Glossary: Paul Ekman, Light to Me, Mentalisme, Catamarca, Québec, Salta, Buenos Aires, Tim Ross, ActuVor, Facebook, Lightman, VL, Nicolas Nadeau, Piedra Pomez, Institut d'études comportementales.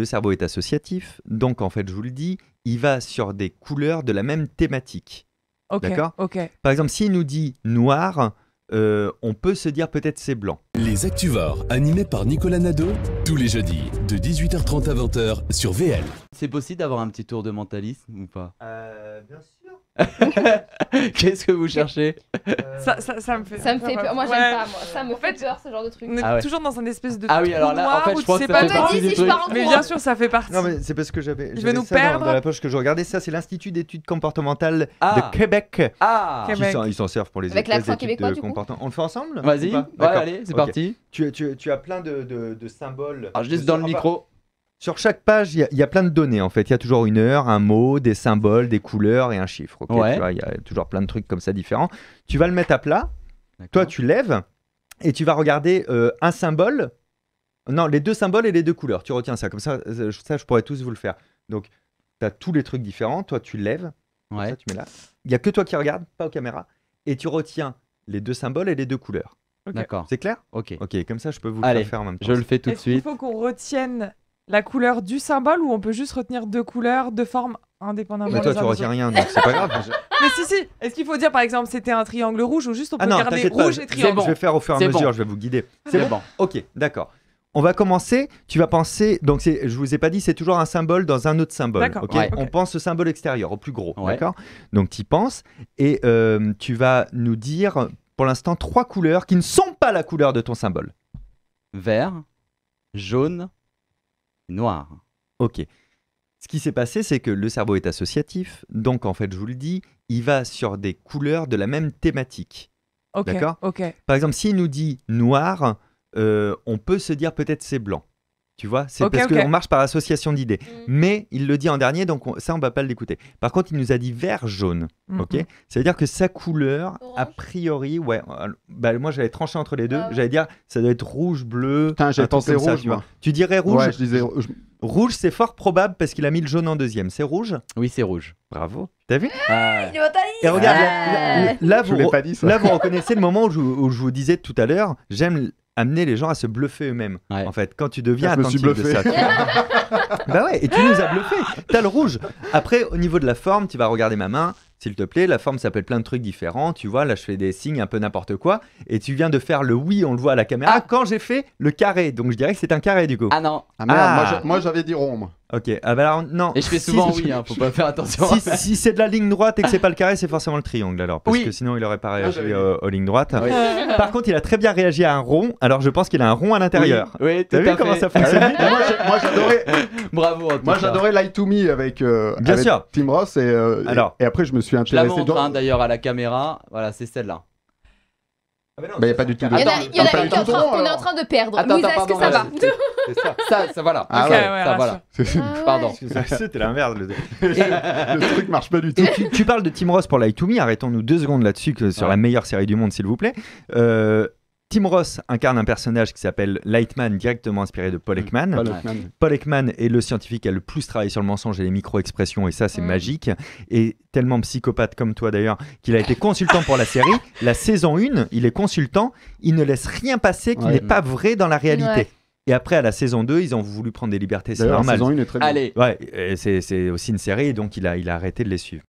Le cerveau est associatif, donc en fait, je vous le dis, il va sur des couleurs de la même thématique. Okay, d'accord, okay. Par exemple, s'il nous dit noir, on peut se dire peut-être c'est blanc. Les ActuVor, animés par Nicolas Nadeau, tous les jeudis, de 18h30 à 20h sur VL. C'est possible d'avoir un petit tour de mentalisme ou pas? Bien sûr. Qu'est-ce que vous cherchez? Ça me fait peur. Moi, j'aime pas. Moi, ça me fait peur, ce genre de truc. On est toujours dans un espèce de trou noir. En fait, je pense que ça fait partie du truc. Mais bien sûr, ça fait partie. Non, mais c'est parce que j'avais ça dans la poche que je regardais. Ça, c'est l'Institut d'études comportementales de Québec. Ah, ils s'en servent pour les études de comportement. On le fait ensemble? Vas-y. Allez, c'est parti. Tu as plein de symboles. Je laisse dans le micro. Sur chaque page, il y a plein de données en fait. Il y a toujours une heure, un mot, des symboles, des couleurs et un chiffre. Okay, ouais. Tu vois, il y a toujours plein de trucs comme ça différents. Tu vas le mettre à plat. Toi, tu lèves et tu vas regarder un symbole. Non, les deux symboles et les deux couleurs. Tu retiens ça. Comme ça, je pourrais tous vous le faire. Donc, tu as tous les trucs différents. Toi, tu lèves. Ouais. Ça, tu mets là. Il n'y a que toi qui regardes, pas aux caméras. Et tu retiens les deux symboles et les deux couleurs. Okay. D'accord. C'est clair? Ok. Ok. Comme ça, je peux vous le faire en même temps. Je le fais tout de suite. Il faut qu'on retienne la couleur du symbole ou on peut juste retenir deux couleurs, deux formes indépendamment? Mais toi, tu retiens rien, donc c'est pas grave. Mais si, si. Est-ce qu'il faut dire, par exemple, c'était un triangle rouge ou juste on peut garder rouge et triangle? Je vais faire au fur et à mesure, je vais vous guider. C'est bon? Ok, d'accord. On va commencer. Tu vas penser. Donc, je vous ai pas dit, c'est toujours un symbole dans un autre symbole. Okay, ouais, on pense au symbole extérieur, au plus gros. Ouais. D'accord. Donc, tu y penses et tu vas nous dire, pour l'instant, trois couleurs qui ne sont pas la couleur de ton symbole. Vert, jaune, noir. Ok. Ce qui s'est passé, c'est que le cerveau est associatif. Donc, en fait, je vous le dis, il va sur des couleurs de la même thématique. Okay, d'accord, okay. Par exemple, s'il nous dit noir, on peut se dire peut-être c'est blanc. Tu vois, c'est parce qu'on marche par association d'idées. Mais il le dit en dernier, donc ça, on ne va pas l'écouter. Par contre, il nous a dit vert, jaune. Ok, ça veut dire que sa couleur, a priori, moi, j'allais trancher entre les deux. J'allais dire, ça doit être rouge, bleu. J'ai pensé rouge. Tu dirais rouge? Ouais, je disais rouge. Rouge, c'est fort probable parce qu'il a mis le jaune en deuxième. C'est rouge? Oui, c'est rouge. Bravo. T'as vu? Il est mentaliste. Et regarde, là, vous reconnaissez le moment où je vous disais tout à l'heure, j'aime amener les gens à se bluffer eux-mêmes. Ouais. En fait, quand tu deviens attentif de ça. Bah ouais, et tu nous as bluffé. T'as le rouge. Après, au niveau de la forme, tu vas regarder ma main, s'il te plaît. La forme s'appelle plein de trucs différents. Tu vois, là, je fais des signes un peu n'importe quoi. Et tu viens de faire le oui, on le voit à la caméra. Ah, quand j'ai fait le carré. Donc, je dirais que c'est un carré, du coup. Ah non. Ah merde, moi, j'avais dit rond, moi. Ok, ah bah alors, non. Et je fais souvent oui, hein, faut pas faire attention. Si c'est de la ligne droite et que c'est pas le carré, c'est forcément le triangle alors. Parce que sinon, il aurait pas réagi aux lignes droites. Oui. Par contre, il a très bien réagi à un rond, alors je pense qu'il a un rond à l'intérieur. Oui, t'as vu comment ça fonctionne? Moi, j'adorais. Bravo. Moi, j'adorais Light to Me avec Tim Ross et après, je me suis intéressé. Je la montre d'ailleurs à la caméra. Voilà, c'est celle-là. Il n'y a pas du tout de... On est en train de perdre. Est-ce que ça va? Ça, voilà. Pardon. C'était la merde. Le truc marche pas du tout. Tu parles de Tim Ross pour Light to Me. Arrêtons-nous 2 secondes là-dessus, sur la meilleure série du monde, s'il vous plaît. Tim Ross incarne un personnage qui s'appelle Lightman, directement inspiré de Paul Ekman. Paul Ekman est le scientifique qui a le plus travaillé sur le mensonge et les micro-expressions, et ça, c'est magique. Et tellement psychopathe comme toi, d'ailleurs, qu'il a été consultant pour la série. La saison 1, il est consultant, il ne laisse rien passer qui n'est pas vrai dans la réalité. Ouais. Et après, à la saison 2, ils ont voulu prendre des libertés, c'est normal. La saison 1 est très bien. Ouais, c'est aussi une série, donc il a arrêté de les suivre.